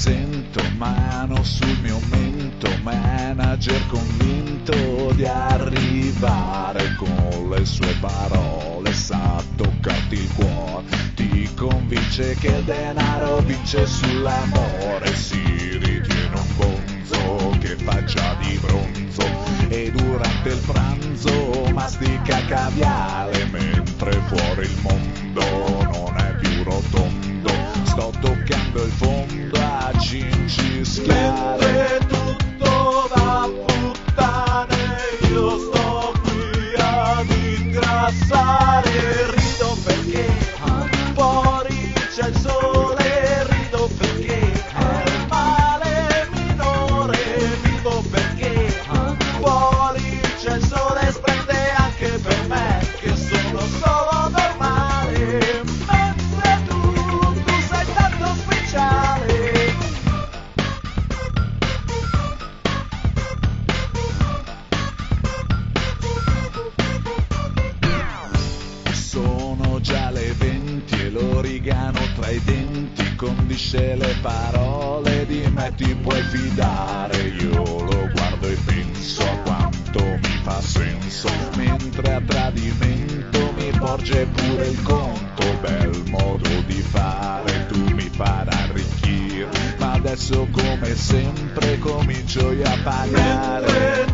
presento, mano sul mio mento, manager convinto di arrivare con le sue parole, sa toccarti il cuore, ti convince che il denaro vince sull'amore, si ritiene un bonzo che faccia di bronzo e durante il pranzo mastica caviale, mentre fuori il mondo non è più rotondo, sto toccando il fondo a cincischiare. Tutto da puttane, io sto qui ad ingrassare, rido perché fuori c'è il sole, rido perché è il male minore, vivo perché fuori c'è il sole, splende anche per me che sono solo normale. Sono già le 20 e l'origano tra i denti condisce le parole, di me ti puoi fidare, io lo guardo e penso a quanto mi fa senso, mentre a tradimento mi porge pure il conto, bel modo di fare, tu mi farai arricchire, ma adesso come sempre comincio io a pagare.